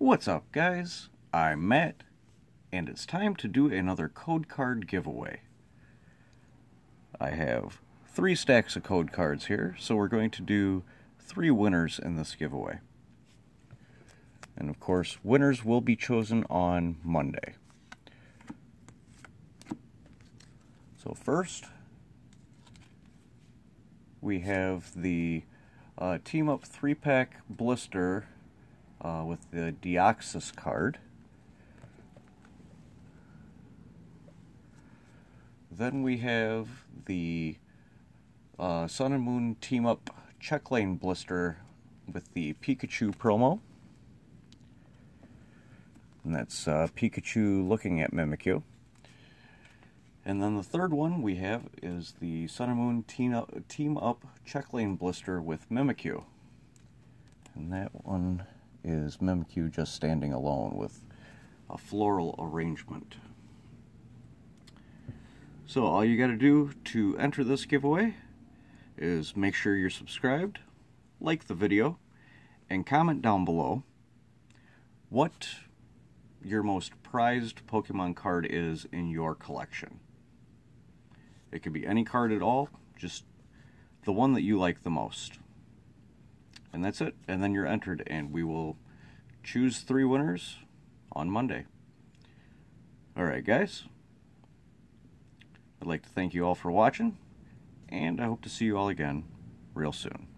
What's up, guys? I'm Matt, and it's time to do another code card giveaway. I have 3 stacks of code cards here, so we're going to do 3 winners in this giveaway. And of course, winners will be chosen on Monday. So first, we have the Team Up 3-pack blister with the Deoxys card. Then we have the Sun and Moon Team Up Check Lane blister with the Pikachu promo. And that's Pikachu looking at Mimikyu. And then the third one we have is the Sun and Moon Team Up Check Lane blister with Mimikyu. And that one is Mimikyu just standing alone with a floral arrangement. So all you gotta do to enter this giveaway is make sure you're subscribed, like the video, and comment down below what your most prized Pokemon card is in your collection. It could be any card at all, just the one that you like the most. And that's it, and then you're entered, and we will choose 3 winners on Monday. Alright guys, I'd like to thank you all for watching, and I hope to see you all again real soon.